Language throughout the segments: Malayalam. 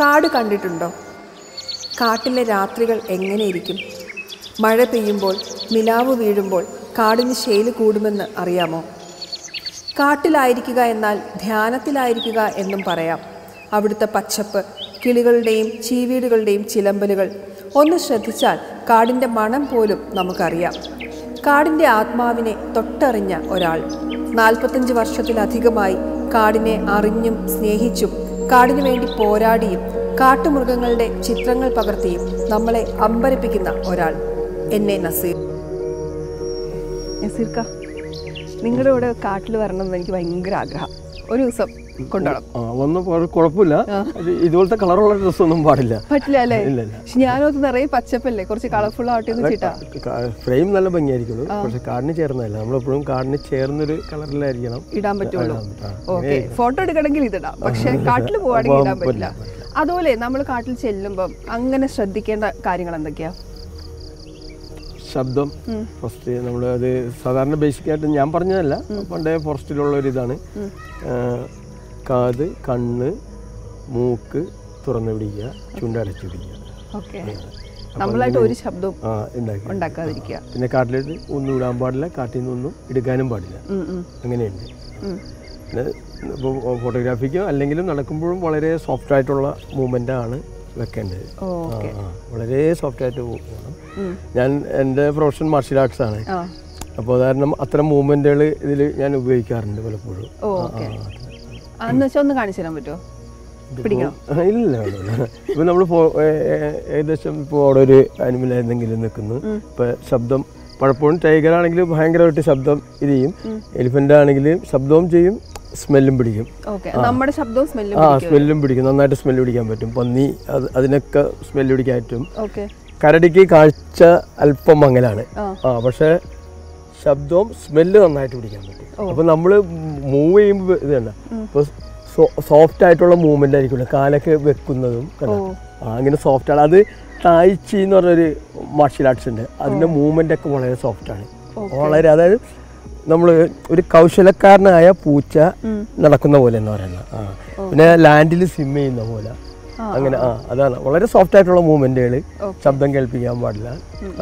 കാട് കണ്ടിട്ടുണ്ടോ? കാട്ടിലെ രാത്രികൾ എങ്ങനെയിരിക്കും? മഴ പെയ്യുമ്പോൾ, നിലാവ് വീഴുമ്പോൾ കാടിന് ശേല് കൂടുമെന്ന് അറിയാമോ? കാട്ടിലായിരിക്കുക എന്നാൽ ധ്യാനത്തിലായിരിക്കുക എന്നും പറയാം. അവിടുത്തെ പച്ചപ്പ്, കിളികളുടെയും ചീവീടുകളുടെയും ചിലമ്പലുകൾ ഒന്ന് ശ്രദ്ധിച്ചാൽ കാടിൻ്റെ മണം പോലും നമുക്കറിയാം. കാടിൻ്റെ ആത്മാവിനെ തൊട്ടറിഞ്ഞ ഒരാൾ 45 വർഷത്തിലധികമായി കാടിനെ അറിഞ്ഞും സ്നേഹിച്ചും കാടിനു വേണ്ടി പോരാടിയും കാട്ടുമൃഗങ്ങളുടെ ചിത്രങ്ങൾ പകർത്തിയും നമ്മളെ അമ്പരപ്പിക്കുന്ന ഒരാൾ എന്നെ നസീർക്ക. നിങ്ങളുടെ കൂടെ കാട്ടിൽ വരണമെന്ന് എനിക്ക് ഭയങ്കര ആഗ്രഹം. ഒരു ദിവസം കൊണ്ടുപോകണം. ഒന്നും കുഴപ്പമില്ല. ഇതുപോലത്തെ കളറുള്ള ഡ്രസ്സ് ഒന്നും പാടില്ല, പറ്റില്ല അല്ലേ? പക്ഷെ ഞാനത് നിറയെ പച്ചപ്പല്ലേ, കുറച്ച് കളർഫുൾ ആവട്ടെ. ഫ്രെയിം നല്ല ഭംഗിയായിരിക്കും, പക്ഷെ കാടിന് ചേർന്നല്ല. നമ്മളെപ്പോഴും കാടിന് ചേർന്നൊരു കളറിലായിരിക്കണം ഇടാൻ പറ്റുള്ളൂ. ഓക്കെ, ഫോട്ടോ എടുക്കണമെങ്കിൽ ഇതിടാം, പക്ഷെ കാട്ടിൽ പോവാണെങ്കിൽ ഇടാൻ പറ്റില്ല. അതുപോലെ നമ്മൾ കാട്ടിൽ ചെല്ലുമ്പം അങ്ങനെ ശ്രദ്ധിക്കേണ്ട കാര്യങ്ങൾ എന്തൊക്കെയാ? ശബ്ദം ഫസ്റ്റ്. നമ്മൾ അത് സാധാരണ ബേസിക്കായിട്ട് ഞാൻ പറഞ്ഞതല്ല, പണ്ടേ ഫോറസ്റ്റിലുള്ളൊരിതാണ്. കാത്, കണ്ണ്, മൂക്ക് തുറന്നു പിടിക്കുക, ചുണ്ടടച്ചു പിടിക്കുക. പിന്നെ കാട്ടിലേക്ക് ഒന്നും ഇടാൻ പാടില്ല, കാട്ടിൽ നിന്നൊന്നും എടുക്കാനും പാടില്ല. അങ്ങനെയുണ്ട്. പിന്നെ ഇപ്പോൾ ഫോട്ടോഗ്രാഫിക്കോ അല്ലെങ്കിലും നടക്കുമ്പോഴും വളരെ സോഫ്റ്റ് ആയിട്ടുള്ള മൂവ്മെൻ്റാണ് വെക്കേണ്ടത്. വളരെ സോഫ്റ്റായിട്ട് പോകണം. ഞാൻ എൻ്റെ പ്രൊഫഷൻ മാർഷ്യൽ ആർട്സ് ആണ്, അപ്പോൾ കാരണം അത്തരം മൂവ്മെൻറ്റുകൾ ഇതിൽ ഞാൻ ഉപയോഗിക്കാറുണ്ട് പലപ്പോഴും. ഒന്ന് കാണിച്ചു തരാൻ പറ്റുമോ? ഇല്ല, ഇപ്പം നമ്മൾ ഏകദേശം ഇപ്പോൾ അവിടെ ഒരു ആനിമൽ എന്തെങ്കിലും നിൽക്കുന്നു. ഇപ്പം ശബ്ദം പലപ്പോഴും ടൈഗറാണെങ്കിൽ ഭയങ്കരമായിട്ട് ശബ്ദം ഇത് ചെയ്യും, എലിഫൻ്റ് ആണെങ്കിൽ ശബ്ദവും ചെയ്യും, സ്മെല്ലും പിടിക്കും. നമ്മുടെ ശബ്ദവും സ്മെല്ലും പിടിക്കും, നന്നായിട്ട് സ്മെല്ല് പിടിക്കാൻ പറ്റും. പന്നി അതിനൊക്കെ സ്മെല്ല് പിടിക്കാൻ പറ്റും. കരടിക്ക് കാഴ്ച അല്പം മങ്ങലാണ്, പക്ഷെ ശബ്ദവും സ്മെല്ല് നന്നായിട്ട് പിടിക്കാൻ പറ്റും. അപ്പൊ നമ്മള് മൂവ് ചെയ്യുമ്പോൾ ഇത് കണ്ട ഇപ്പൊ സോഫ്റ്റ് ആയിട്ടുള്ള മൂവ്മെന്റ് ആയിരിക്കും, കാലൊക്കെ വെക്കുന്നതും അങ്ങനെ സോഫ്റ്റ് ആണ്. അത് തായ്ച്ചി എന്ന് പറഞ്ഞൊരു മാർഷ്യൽ ആർട്സ് ഉണ്ട്, അതിന്റെ മൂവ്മെന്റ് ഒക്കെ വളരെ സോഫ്റ്റ് ആണ്. വളരെ, അതായത് നമ്മള് ഒരു കൗശലക്കാരനായ പൂച്ച നടക്കുന്ന പോലെ എന്ന് പറയുന്നത്, പിന്നെ ലാൻഡിൽ സ്വിം ചെയ്യുന്ന പോലെ, അങ്ങനെ അതാണ് വളരെ സോഫ്റ്റ് ആയിട്ടുള്ള മൂവ്മെന്റുകൾ. ശബ്ദം കേൾപ്പിക്കാൻ പാടില്ല,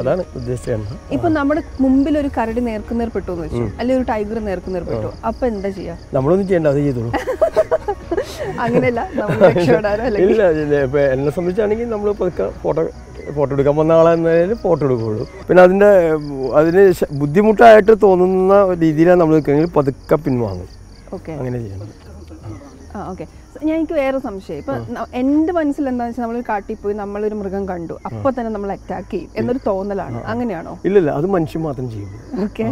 അതാണ് ഉദ്ദേശിച്ചത്. ഇപ്പൊ നമ്മുടെ മുമ്പിൽ ഒരു കരടി നേർക്കുനേർ പെട്ടു, അല്ലെങ്കിൽ ഒരു ടൈഗർ നേർക്കുനേർ പെട്ടു, അപ്പൊ എന്താ ചെയ്യാ? നമ്മളൊന്നും ചെയ്യണ്ട, അത് ചെയ്തോളൂ. അങ്ങനെയല്ല, എന്നെ സംബന്ധിച്ചാണെങ്കിൽ നമ്മൾ ഫോട്ടോ എടുക്കാൻ വന്ന ആളെന്നാലും ഫോട്ടോ എടുക്കുകയുള്ളൂ. പിന്നെ അതിന് ബുദ്ധിമുട്ടായിട്ട് തോന്നുന്ന രീതിയിലാണ് നമ്മൾ നിൽക്കുകയെങ്കിൽ പതുക്കെ പിൻവാങ്ങും, അങ്ങനെ ചെയ്യണം. ഓക്കെ, ഞാൻ എനിക്ക് വേറെ സംശയം. ഇപ്പൊ എന്റെ മനസ്സിൽ എന്താണെന്ന് വെച്ചാൽ നമ്മൾ കാട്ടിൽ പോയി നമ്മളൊരു മൃഗം കണ്ടു, അപ്പൊ തന്നെ നമ്മൾ അറ്റാക്ക് ചെയ്യും എന്നൊരു തോന്നലാണ്. അങ്ങനെയാണോ? ഇല്ലല്ല, അത് മനുഷ്യൻ മാത്രം ചെയ്യും. ഓക്കെ,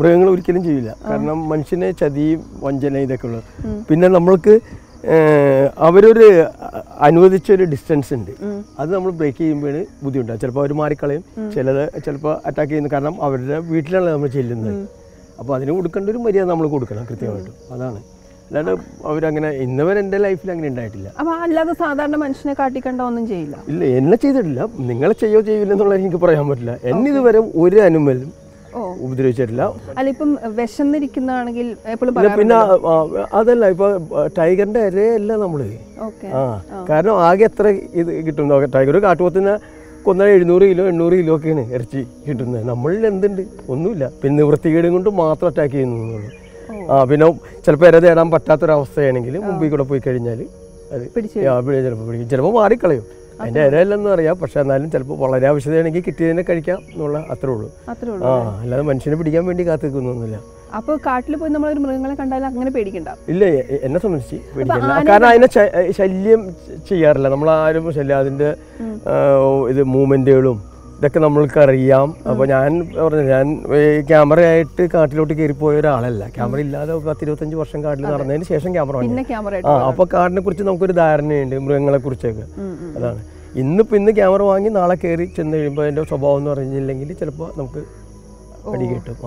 മൃഗങ്ങൾ ഒരിക്കലും ചെയ്യില്ല. കാരണം മനുഷ്യനെ ചതിയും വഞ്ചനയും ഇതൊക്കെ ഉള്ളത്. പിന്നെ നമ്മൾക്ക് അവരൊരു അനുവദിച്ചൊരു ഡിസ്റ്റൻസ് ഉണ്ട്, അത് നമ്മൾ ബ്രേക്ക് ചെയ്യുമ്പോൾ ബുദ്ധിമുട്ടാണ്. ചിലപ്പോൾ അവർ മാറിക്കളയും, ചിലപ്പോൾ അറ്റാക്ക് ചെയ്യുന്നു. കാരണം അവരുടെ വീട്ടിലാണ് നമ്മൾ ചെല്ലുന്നത്, അപ്പോൾ അതിന് കൊടുക്കേണ്ട ഒരു മര്യാദ നമ്മൾ കൊടുക്കണം കൃത്യമായിട്ടും. അതാണ്, അല്ലാണ്ട് അവരങ്ങനെ ഇന്നവരെ എൻ്റെ ലൈഫിൽ അങ്ങനെ ഉണ്ടായിട്ടില്ല. അപ്പോൾ അല്ലാതെ സാധാരണ മനുഷ്യനെ കാട്ടിക്കണ്ട ഒന്നും ചെയ്യില്ല. ഇല്ല, എന്നെ ചെയ്തിട്ടില്ല. നിങ്ങളെ ചെയ്യോ ചെയ്യില്ല എന്നുള്ളത് എനിക്ക് പറയാൻ പറ്റില്ല. എന്നിതുവരെ ഒരു അനുമലും ഉപദ്രവിച്ചിട്ടില്ല. അല്ല, ഇപ്പം വിശന്നിരിക്കുന്നതാണെങ്കിൽ പിന്നെ അതല്ല, ഇപ്പൊ ടൈഗറിന്റെ ഇരയല്ല നമ്മള്. കാരണം ആകെ എത്ര ഇത് കിട്ടും? ടൈഗർ കാട്ടുപോത്തിനെ കൊന്നാൽ 700 കിലോ 800 കിലോ ഒക്കെയാണ് ഇറച്ചി കിട്ടുന്നത്. നമ്മളിൽ എന്തുണ്ട്? ഒന്നുമില്ല. പിന്നെ വൃത്തികേടും കൊണ്ട് മാത്രം അറ്റാക്ക് ചെയ്യുന്നുള്ളൂ. പിന്നെ ചിലപ്പോൾ ഇര തേടാൻ പറ്റാത്തൊരവസ്ഥയാണെങ്കിൽ മുമ്പിൽ കൂടെ പോയി കഴിഞ്ഞാൽ അത് ചിലപ്പോൾ പിടിക്കും, ചിലപ്പോൾ മാറിക്കളയും. അതിൻ്റെ ഇരയല്ലെന്ന് അറിയാം, പക്ഷെ എന്നാലും ചിലപ്പോൾ വളരെ ആവശ്യതയാണെങ്കിൽ കിട്ടിയതിനെ കഴിക്കാം എന്നുള്ള അത്രേ ഉള്ളൂ. അല്ലാതെ മനുഷ്യനെ പിടിക്കാൻ വേണ്ടി കാത്തു നിൽക്കുന്നൊന്നുമില്ല. അപ്പോൾ കാട്ടിൽ പോയി നമ്മൾ മൃഗങ്ങളെ കണ്ടാൽ അങ്ങനെ പേടിക്കണ്ട? ഇല്ല, എന്നെ സംബന്ധിച്ച് പേടിക്കണ്ട. കാരണം അതിനെ ശല്യം ചെയ്യാറില്ല നമ്മൾ ആരും. ശല്യം അതിൻ്റെ ഇത് മൂവ്മെൻറ്റുകളും ഇതൊക്കെ നമ്മൾക്ക് അറിയാം. അപ്പോൾ ഞാൻ പറഞ്ഞത്, ഞാൻ ക്യാമറയായിട്ട് കാട്ടിലോട്ട് കയറിപ്പോയ ഒരാളല്ല. ക്യാമറ ഇല്ലാതെ 25 വർഷം കാട്ടിൽ നടന്നതിന് ശേഷം ക്യാമറ വാങ്ങി. അപ്പോൾ കാടിനെ കുറിച്ച് നമുക്കൊരു ധാരണയുണ്ട്, മൃഗങ്ങളെ കുറിച്ചൊക്കെ. അതാണ് ഇന്നിപ്പോൾ ഇന്ന് ക്യാമറ വാങ്ങി നാളെ കയറി ചെന്ന് കഴിയുമ്പോൾ അതിൻ്റെ സ്വഭാവം എന്ന് പറഞ്ഞില്ലെങ്കിൽ ചിലപ്പോൾ നമുക്ക് അടികിട്ടും.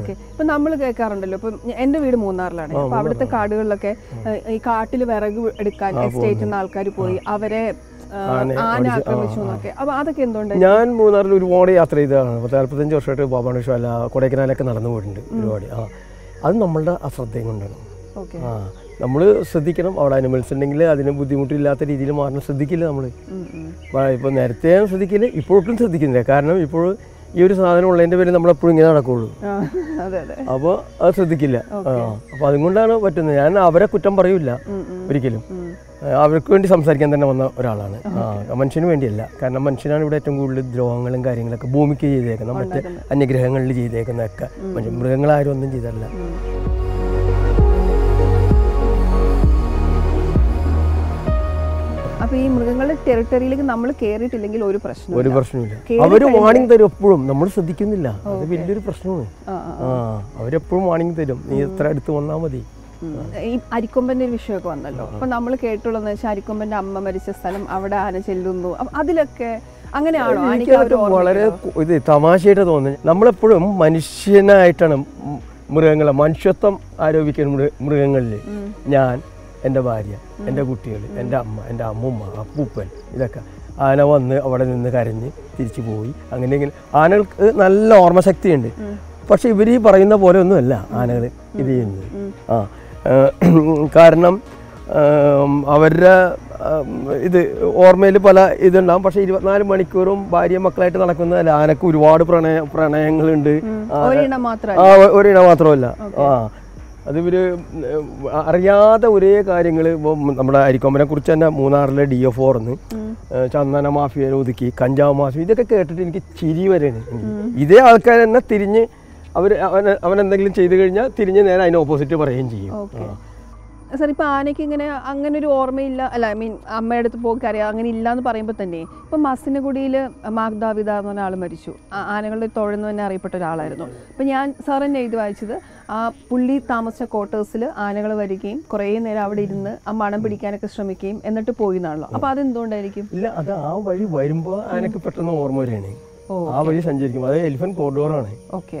ഓക്കെ, ഇപ്പം നമ്മൾ കേൾക്കാറുണ്ടല്ലോ. ഇപ്പം എൻ്റെ വീട് മൂന്നാറിലാണ്. അപ്പോൾ അവിടുത്തെ കാടുകളിലൊക്കെ ഈ കാട്ടിൽ വിറക് എടുക്കാൻ എസ്റ്റേറ്റിൽ നിന്ന് ആൾക്കാർ പോയി അവരെ ഞാൻ മൂന്നാറിൽ ഒരുപാട് യാത്ര ചെയ്തതാണ്. 45 വർഷമായിട്ട് ബാബാണേശ്വല, കൊടൈക്കനാലൊക്കെ നടന്നു പോയിട്ടുണ്ട് ഒരുപാട്. അത് നമ്മളുടെ അശ്രദ്ധയും കൊണ്ടാണ്. നമ്മൾ ശ്രദ്ധിക്കണം അവിടെ അനിമൽസ് ഉണ്ടെങ്കിൽ അതിന് ബുദ്ധിമുട്ടില്ലാത്ത രീതിയിൽ മാറാൻ ശ്രദ്ധിക്കില്ല നമ്മൾ. ഇപ്പോൾ നേരത്തെ ശ്രദ്ധിക്കില്ല, ഇപ്പോഴും ശ്രദ്ധിക്കുന്നില്ല. കാരണം ഇപ്പോൾ ഈ ഒരു സാധനം ഉള്ളതിൻ്റെ പേരിൽ നമ്മളെപ്പോഴും ഇങ്ങനെ നടക്കുകയുള്ളൂ. അപ്പോൾ അത് ശ്രദ്ധിക്കില്ല. അപ്പോൾ അതുകൊണ്ടാണ് പറ്റുന്നത്. ഞാൻ അവരെ കുറ്റം പറയൂല ഒരിക്കലും. അവർക്ക് വേണ്ടി സംസാരിക്കാൻ തന്നെ വന്ന ഒരാളാണ്, മനുഷ്യന് വേണ്ടിയല്ല. കാരണം മനുഷ്യനാണ് ഇവിടെ ഏറ്റവും കൂടുതൽ ദ്രോഹങ്ങളും കാര്യങ്ങളൊക്കെ ഭൂമിക്ക് ചെയ്തേക്കുന്നത്, മറ്റ് അന്യഗ്രഹങ്ങളിൽ ചെയ്തേക്കുന്നതൊക്കെ. മൃഗങ്ങളാരും ഒന്നും ചെയ്തല്ല. അപ്പോൾ ഈ മൃഗങ്ങളുടെ ടെറിട്ടറിയിലേക്ക് നമ്മൾ കേറിയിട്ടില്ലെങ്കിൽ ഒരു പ്രശ്നം, ഒരു പ്രശ്നമില്ല. അവർ വാണിംഗ് തരും എപ്പോഴും, നമ്മൾ ശ്രദ്ധിക്കുന്നില്ല. അത് വലിയൊരു പ്രശ്നമാണ്. അവരെപ്പോഴും വാണിംഗ് തരും, നീ എത്ര അടുത്ത് വന്നാൽ മതി. ഈ അരിക്കൊമ്പൻ്റെ ഒരു വിഷയമൊക്കെ വന്നല്ലോ, അപ്പം നമ്മൾ കേട്ടുള്ളതെന്ന് വെച്ചാൽ അരിക്കൊമ്പൻ്റെ അമ്മ മരിച്ച സ്ഥലം അവിടെ ആന ചെല്ലുന്നു, അതിലൊക്കെ അങ്ങനെയാണോ? വളരെ ഇത് തമാശയായിട്ട് തോന്നുന്നത്. നമ്മളെപ്പോഴും മനുഷ്യനായിട്ടാണ് മൃഗങ്ങളെ മനുഷ്യത്വം ആരോപിക്കുന്ന മൃഗങ്ങളിൽ ഞാൻ, എൻ്റെ ഭാര്യ, എൻ്റെ കുട്ടികൾ, എൻ്റെ അമ്മ, എൻ്റെ അമ്മുമ്മ, അപ്പൂപ്പൻ, ഇതൊക്കെ. ആന വന്ന് അവിടെ നിന്ന് കരഞ്ഞ് തിരിച്ചു പോയി. അങ്ങനെ ഇങ്ങനെ ആനകൾക്ക് നല്ല ഓർമ്മശക്തിയുണ്ട്. പക്ഷെ ഇവർ ഈ പറയുന്ന പോലെ ഒന്നുമല്ല ആനകൾ ഇത് ചെയ്യുന്നത്. കാരണം അവരുടെ ഇത് ഓർമ്മയിൽ പല ഇതുണ്ടാകും. പക്ഷെ 24 മണിക്കൂറും ഭാര്യ മക്കളായിട്ട് നടക്കുന്നതല്ല. ആനക്ക് ഒരുപാട് പ്രണയങ്ങളുണ്ട്. ഒരിടം മാത്രമല്ല, അതിവർ അറിയാതെ ഒരേ കാര്യങ്ങൾ. ഇപ്പോൾ നമ്മുടെ അരിക്കൊമ്പനെ കുറിച്ച് തന്നെ മൂന്നാറിലെ DO4 ചന്ദന മാഫിയ ഒതുക്കി, കഞ്ചാവ് മാഫിയ, ഇതൊക്കെ കേട്ടിട്ട് എനിക്ക് ചിരി വരെയാണ്. ഇതേ ആൾക്കാർ തന്നെ തിരിഞ്ഞ് അവനെന്തെങ്കിലും ചെയ്തു കഴിഞ്ഞാൽ തിരിഞ്ഞ് നേരെ അതിന് ഓപ്പോസിറ്റ് പറയുകയും ചെയ്യും. സാർ, ഇപ്പോൾ ആനയ്ക്ക് ഇങ്ങനെ അങ്ങനെ ഒരു ഓർമ്മയില്ല, അല്ല ഐ മീൻ അമ്മയുടെ അടുത്ത് പോക്കറിയാം അങ്ങനെ ഇല്ലയെന്ന് പറയുമ്പോൾ തന്നെ, ഇപ്പം മസിനഗുഡിയിൽ മാഗ്ദാവിദ എന്ന് പറഞ്ഞ ആൾ മരിച്ചു. ആനകളുടെ തൊഴെന്ന് തന്നെ അറിയപ്പെട്ട ഒരാളായിരുന്നു. അപ്പം ഞാൻ സാറിൻ്റെ എഴുതി വായിച്ചത്, ആ പുള്ളി താമസിച്ച ക്വാർട്ടേഴ്സിൽ ആനകൾ വരികയും കുറേ നേരം അവിടെ ഇരുന്ന് ആ മണം പിടിക്കാനൊക്കെ ശ്രമിക്കുകയും എന്നിട്ട് പോയി എന്നാണല്ലോ. അപ്പോൾ അതെന്തുകൊണ്ടായിരിക്കും? ഇല്ല, അത് ആ വഴി വരുമ്പോൾ ആനക്ക് പെട്ടെന്ന് ഓർമ്മ വരികയാണ്. ആ വഴി സഞ്ചരിക്കും. അത് എലിഫന്റ് കോറിഡോറാണ്. ഓക്കെ.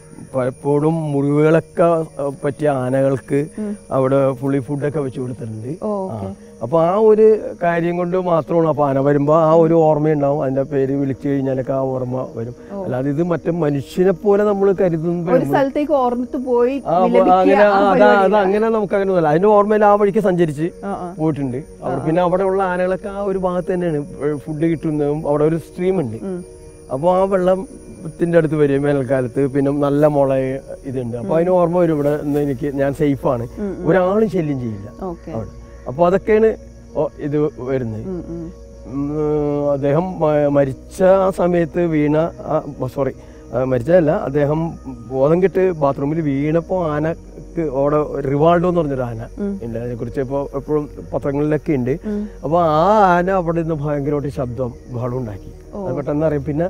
പലപ്പോഴും മുറിവുകളൊക്കെ പറ്റിയ ആനകൾക്ക് അവിടെ ഫുള്ളി ഫുഡൊക്കെ വെച്ചു കൊടുത്തിട്ടുണ്ട്. അപ്പോൾ ആ ഒരു കാര്യം കൊണ്ട് മാത്രമാണ്. അപ്പോൾ ആന വരുമ്പോൾ ആ ഒരു ഓർമ്മയുണ്ടാവും. അതിൻ്റെ പേര് വിളിച്ചു കഴിഞ്ഞാലൊക്കെ ആ ഓർമ്മ വരും. അല്ലാതെ ഇത് മറ്റേ മനുഷ്യനെ പോലെ നമ്മൾ കരുതുന്നു. അങ്ങനെ അതങ്ങനെ നമുക്കങ്ങനെ അല്ല. അതിൻ്റെ ഓർമ്മയിൽ ആ വഴിക്ക് സഞ്ചരിച്ച് പോയിട്ടുണ്ട് അവർ. പിന്നെ അവിടെയുള്ള ആനകളൊക്കെ ആ ഒരു ഭാഗത്ത് തന്നെയാണ് ഫുഡ് കിട്ടുന്നതും. അവിടെ ഒരു സ്ട്രീമുണ്ട്. അപ്പോൾ ആ വെള്ളത്തിൻ്റെ അടുത്ത് വരും വേനൽക്കാലത്ത്. പിന്നെ നല്ല മുള ഇതുണ്ട്. അപ്പോൾ അതിന് ഓർമ്മ വരും, ഇവിടെ എനിക്ക് ഞാൻ സേഫാണ്, ഒരാളും ശല്യം ചെയ്യില്ല അവിടെ. അപ്പോൾ അതൊക്കെയാണ് ഇത് വരുന്നത്. അദ്ദേഹം മരിച്ച ആ സമയത്ത് മരിച്ചതല്ല, അദ്ദേഹം ബോധം കെട്ട് ബാത്റൂമിൽ വീണപ്പോൾ ആനക്ക് അവിടെ റിവാൾഡോ എന്ന് പറഞ്ഞൊരു ആന ഉണ്ട്. അതിനെക്കുറിച്ച് ഇപ്പോൾ എപ്പോഴും പത്രങ്ങളിലൊക്കെ ഉണ്ട്. അപ്പോൾ ആ ആന അവിടെ നിന്ന് ഭയങ്കരമായിട്ട് ശബ്ദം ബഹളം ഉണ്ടാക്കി. അത് പെട്ടെന്ന് അറിയാം. പിന്നെ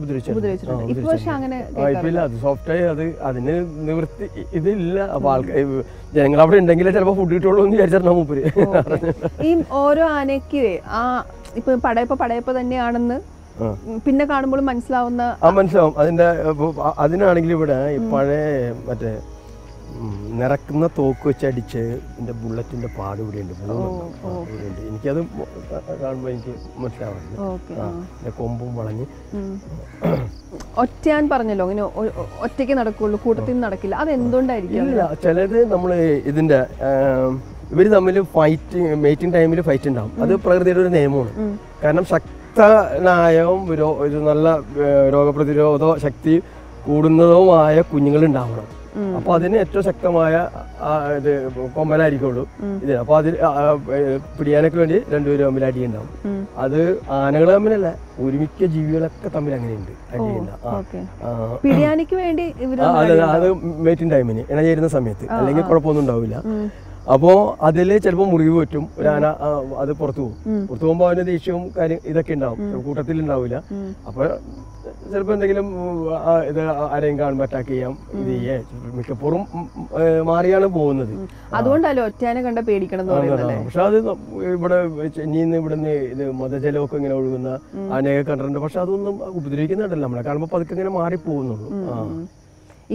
ഉപദ്രവിച്ചില്ല. സോഫ്റ്റായി അത് അതിന് നിവൃത്തി ഇതില്ല. അപ്പൊ ആൾക്കാർ ജനങ്ങൾ അവിടെ ഉണ്ടെങ്കിലേ ചിലപ്പോൾ ഫുഡ് കിട്ടുള്ളൂ എന്ന് വിചാരിച്ചാൽ മൂപ്പര് ഈ ഓരോ ആനയ്ക്ക് ആ ഇപ്പൊ പടയപ്പ തന്നെയാണെന്ന് പിന്നെ കാണുമ്പോൾ മനസ്സിലാവും. അതിന്റെ അതിനാണെങ്കിൽ ഇവിടെ പഴയ മറ്റേ നിറക്കുന്ന തോക്ക് വെച്ച് അടിച്ച് എൻ്റെ ബുള്ളറ്റിന്റെ പാട് ഇവിടെയുണ്ട്, ഇവിടെയുണ്ട്. എനിക്കത് കാണുമ്പോൾ എനിക്ക് മനസ്സിലാവുന്നുണ്ട്. കൊമ്പും വളഞ്ഞ് ഒറ്റയാൻ പറഞ്ഞല്ലോ, അങ്ങനെ ഒറ്റയ്ക്ക് നടക്കുള്ളൂ, കൂട്ടത്തിൽ നടക്കില്ല. അതെന്തുകൊണ്ടായിരിക്കും? ഇല്ല, ചിലത് നമ്മൾ ഇതിന്റെ ഇവർ തമ്മിൽ മേറ്റിംഗ് ടൈമിൽ ഫൈറ്റ് ഉണ്ടാവും. അത് പ്രകൃതിയുടെ ഒരു നിയമമാണ്. കാരണം ശക്തനായവും ഒരു നല്ല രോഗപ്രതിരോധ ശക്തി കൂടുന്നതുമായ കുഞ്ഞുങ്ങളുണ്ടാവണം. അപ്പോൾ അതിനെ ഏറ്റവും ശക്തമായ ഇത് കൊമ്പനായിരിക്കുള്ളൂ. ഇതിന് അപ്പോൾ അതിൽ പിടിയാനൊക്കെ വേണ്ടി രണ്ടുപേരും തമ്മിൽ അടിയുണ്ടാവും. അത് ആനകൾ തമ്മിലല്ല, ഒരുമിക്ക ജീവികളൊക്കെ തമ്മിൽ അങ്ങനെയുണ്ട് അടിയുണ്ടാവും. അത് മേറ്റിംഗ് ടൈമിന് ഇണ ചേരുന്ന സമയത്ത്, അല്ലെങ്കിൽ കുഴപ്പമൊന്നും ഉണ്ടാവില്ല. അപ്പോ അതില് ചിലപ്പോൾ മുറിവ് പറ്റും, ഒരാന അത് പുറത്തു പോകും. പുറത്തു പോകുമ്പോൾ അവന്റെ ദേഷ്യവും കാര്യം ഇതൊക്കെ ഉണ്ടാവും, കൂട്ടത്തിൽ ഉണ്ടാവില്ല. അപ്പൊ ചിലപ്പോ എന്തെങ്കിലും ഇത് ആരെയും കാണുമ്പോൾ അറ്റാക്ക് ചെയ്യാം, ഇത് ചെയ്യേ. മിക്കപ്പോഴും മാറിയാണ് പോകുന്നത്. അതുകൊണ്ടല്ലോ ഒറ്റയാനെ കണ്ട പേടിക്കണം. പക്ഷെ അത് ഇവിടെ ചെന്നൈന്ന് ഇവിടുന്ന് ഇത് മതജലമൊക്കെ ഇങ്ങനെ ഒഴുകുന്ന ആനയൊക്കെ കണ്ടിട്ടുണ്ട്. പക്ഷെ അതൊന്നും ഉപദ്രവിക്കുന്നുണ്ടല്ലോ, നമ്മളെ കാണുമ്പോൾ പതുക്കെ ഇങ്ങനെ മാറി പോകുന്നുള്ളൂ.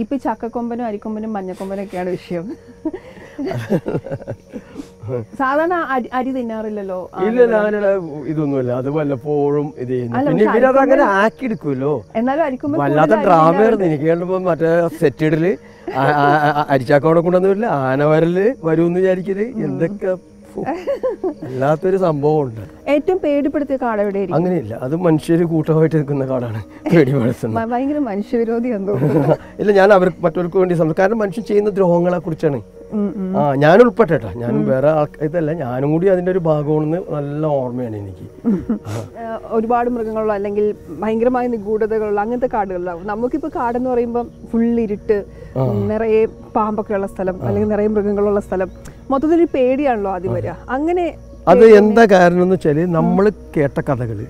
ഇപ്പൊ ചക്കക്കൊമ്പനും അരിക്കൊമ്പനും മഞ്ഞക്കൊമ്പനും ഒക്കെയാണ് വിഷയം. സാധാരണ അരി തിന്നാറില്ലല്ലോ. ഇല്ല, ഞാനിവിടെ ഇതൊന്നുമില്ല, അത് വല്ലപ്പോഴും ഇത് അങ്ങനെ ആക്കി എടുക്കുമല്ലോ. എന്നാലും വല്ലാത്ത ഡ്രാമയായിരുന്നു എനിക്ക് കണ്ടപ്പോ. മറ്റേ സെറ്റിഡില് അരിച്ചാക്കോടെ കൊണ്ടുവന്നില്ല, ആനവരല് വരൂന്ന് വിചാരിക്കല്, എന്തൊക്കെ വല്ലാത്തൊരു സംഭവം ഉണ്ട്. ഏറ്റവും പേടിപ്പെടുത്തിയ കാട് എവിടെ? അങ്ങനെയില്ല, അത് മനുഷ്യര് കൂട്ടമായിട്ട് നിൽക്കുന്ന കാടാണ് പേടിപ്പെടുത്തുന്നത്. ഭയങ്കര മനുഷ്യവിരോധി എന്തോ. ഇല്ല, ഞാൻ അവർ മറ്റവർക്ക് വേണ്ടി സംസാരിക്കും. കാരണം മനുഷ്യൻ ചെയ്യുന്ന ദ്രോഹങ്ങളെ കുറിച്ചാണ് ഞാൻ ഉൾപ്പെട്ടേട്ടാ. ഞാനും വേറെ ഇതല്ല, ഞാനും കൂടി അതിന്റെ ഒരു ഭാഗമാണെന്ന് നല്ല ഓർമ്മയാണ് എനിക്ക്. ഒരുപാട് മൃഗങ്ങളോ അല്ലെങ്കിൽ ഭയങ്കരമായ നിഗൂഢതകളോ അങ്ങനത്തെ കാടുകളിലാവും. നമുക്കിപ്പോ കാടെന്ന് പറയുമ്പോൾ ഫുൾ ഇരുട്ട്, നിറയെ പാമ്പൊക്കെ ഉള്ള സ്ഥലം, അല്ലെങ്കിൽ നിറയെ മൃഗങ്ങളുള്ള സ്ഥലം, മൊത്തത്തിൽ പേടിയാണല്ലോ ആദ്യം വരിക. അങ്ങനെ അത് എന്താ കാരണം എന്ന് വെച്ചാല്, നമ്മൾ കേട്ട കഥകള്,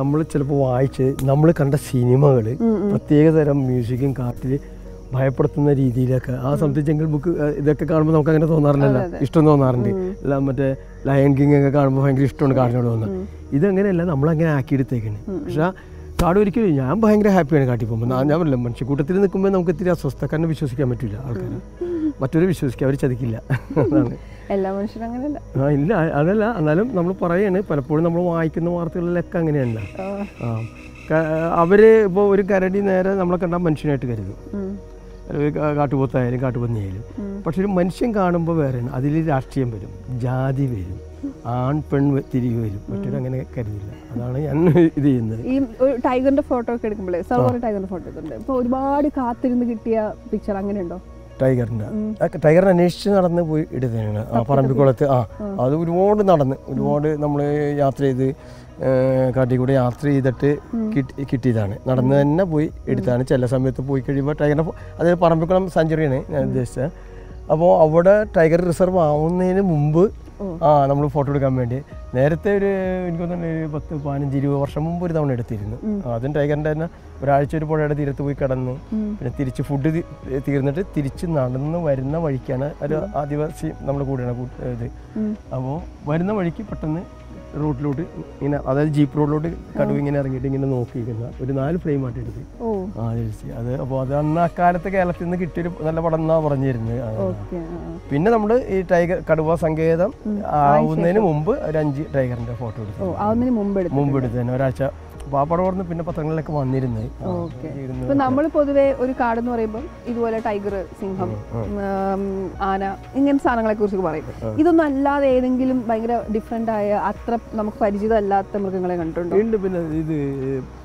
നമ്മൾ ചിലപ്പോൾ വായിച്ച്, നമ്മൾ കണ്ട സിനിമകള്, പ്രത്യേകതരം മ്യൂസിക്കും കാട്ടില് ഭയപ്പെടുത്തുന്ന രീതിയിലൊക്കെ. ആ സമയത്ത് ജംഗിൾ ബുക്ക് ഇതൊക്കെ കാണുമ്പോൾ നമുക്ക് അങ്ങനെ തോന്നാറില്ല, ഇഷ്ടം തോന്നാറുണ്ട്. അല്ല മറ്റേ ലയൺ കിങ് ഒക്കെ കാണുമ്പോൾ ഭയങ്കര ഇഷ്ടമാണ് കാടിനോട് തോന്നുന്നത്. ഇതങ്ങനെയല്ല, നമ്മളങ്ങനെ ആക്കിയെടുത്തേക്കാണ്. പക്ഷെ ആ കാട് ഒരിക്കലും ഞാൻ ഭയങ്കര ഹാപ്പിയാണ് കാട്ടിൽ പോകുമ്പോൾ. ഞാൻ പറഞ്ഞില്ല, മനുഷ്യക്കൂട്ടത്തിൽ നിൽക്കുമ്പോൾ നമുക്ക് ഇത്തിരി അസ്വസ്ഥക്കാരനെ വിശ്വസിക്കാൻ പറ്റില്ല. ആൾക്കാർ മറ്റൊരു വിശ്വസിക്കുക, അവർ ചതിക്കില്ല. എല്ലാ മനുഷ്യരും അങ്ങനെയല്ല. ആ ഇല്ല, അതല്ല. എന്നാലും നമ്മൾ പറയാണ്, പലപ്പോഴും നമ്മൾ വായിക്കുന്ന വാർത്തകളിലൊക്കെ അങ്ങനെയല്ല. അവർ ഇപ്പോൾ ഒരു കരടി നേരെ നമ്മളെ കണ്ടാൽ മനുഷ്യനായിട്ട് കരുതും, കാട്ടുപോത്തായാലും കാട്ടുപന്നിയായാലും. പക്ഷെ ഒരു മനുഷ്യൻ കാണുമ്പോൾ വേറെയാണ്. അതിൽ രാഷ്ട്രീയം വരും, ജാതി വരും, ആൺ പെൺ തിരികെ വരും. മറ്റൊരു അങ്ങനെ കരുതില്ല. അതാണ് ഞാൻ ഇത് ചെയ്യുന്നത്. ഈ ടൈഗറിന്റെ ഫോട്ടോ ഒക്കെ എടുക്കുമ്പോഴേ, ടൈഗറിന്റെ ഫോട്ടോ ഒക്കെ ഉണ്ട്. ഇപ്പോൾ ഒരുപാട് കാത്തിരുന്ന് കിട്ടിയ പിക്ചർ അങ്ങനെയുണ്ടോ? ടൈഗറിനെ അന്വേഷിച്ച് നടന്ന് പോയി എടുത്തതാണ് ആ പറമ്പിക്കുളത്ത്. ആ അത് ഒരുപാട് നടന്ന്, ഒരുപാട് നമ്മൾ യാത്ര ചെയ്ത്, കാട്ടിൽ കൂടെ യാത്ര ചെയ്തിട്ട് കിട്ടിയതാണ്. നടന്ന് തന്നെ പോയി എടുത്താണ്. ചില സമയത്ത് പോയി കഴിയുമ്പോൾ ടൈഗറിനെ, അതായത് പറമ്പിക്കുളം സെഞ്ചുറിയാണ് ഞാൻ ഉദ്ദേശിച്ചത്. അപ്പോൾ അവിടെ ടൈഗർ റിസർവ് ആവുന്നതിന് മുമ്പ് നമ്മൾ ഫോട്ടോ എടുക്കാൻ വേണ്ടി നേരത്തെ ഒരു എനിക്ക് തോന്നുന്നു 10, 15, 20 വർഷം മുമ്പ് ഒരു തവണ എടുത്തിരുന്നു. അതും ടൈഗറിൻ്റെ തന്നെ. ഒരാഴ്ച ഒരു പുഴയുടെ തീരത്ത് പോയി കിടന്നു, പിന്നെ തിരിച്ച് ഫുഡ് തീർന്നിട്ട് തിരിച്ച് നടന്ന് വരുന്ന വഴിക്കാണ് ഒരു ആദിവാസി നമ്മൾ കൂടെയാണ് ഇത്. അപ്പോൾ വരുന്ന വഴിക്ക് പെട്ടെന്ന് റോഡിലോട്ട് ഇങ്ങനെ, അതായത് ജീപ്പ് റോഡിലോട്ട് കടുവ ഇങ്ങനെ ഇറങ്ങിയിട്ട് ഇങ്ങനെ നോക്കിയിരിക്കുന്ന ഒരു 4 ഫ്രെയിമായിട്ട് എടുത്ത് അത്. അപ്പോൾ അത് അന്ന് അക്കാലത്ത് കേരളത്തിൽ നിന്ന് കിട്ടിയൊരു നല്ല പടം എന്നാണ് പറഞ്ഞിരുന്നത്. പിന്നെ നമ്മൾ ഈ ടൈഗർ കടുവ സങ്കേതം ആവുന്നതിന് മുമ്പ് ഒരു 5 ടൈഗറിന്റെ ഫോട്ടോ എടുത്തു, മുമ്പെടുത്ത് തന്നെ ഒരാഴ്ച. അപ്പോൾ ആ പടം ഓർന്ന് പിന്നെ പത്രങ്ങളിലൊക്കെ വന്നിരുന്നത്. നമ്മൾ പൊതുവേ ഒരു കാടെന്ന് പറയുമ്പോൾ ഇതുപോലെ ടൈഗർ, സിംഹം, ആന, ഇങ്ങനത്തെ സാധനങ്ങളെ കുറിച്ച് പറയും. ഇതൊന്നും അല്ലാതെ ഏതെങ്കിലും ഭയങ്കര ഡിഫറെന്റ് ആയ, അത്ര നമുക്ക് പരിചിതമല്ലാത്ത മൃഗങ്ങളെ കണ്ടിട്ടുണ്ട്? പിന്നെ ഇത്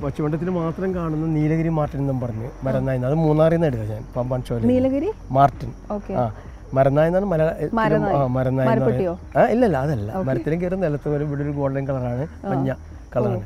പച്ചമണ്ടത്തിൽ മാത്രം കാണുന്ന നീലഗിരി മാർട്ടിൻ എന്നും പറഞ്ഞ് മരന്നായി, അത് മൂന്നാറിൽ നിന്ന് എടുക്കാം. ഞാൻ പമ്പാൻ ചോല നീലഗിരി മാർട്ടിൻ. ആ മരനായ എന്നാണ് മലയാളം. മരനായ ഇല്ലല്ല, അതല്ല. മരത്തിലും കയറും നിലത്ത് വരും. ഇവിടെ ഒരു ഗോൾഡൻ കളറാണ്, മഞ്ഞ കളറാണ്.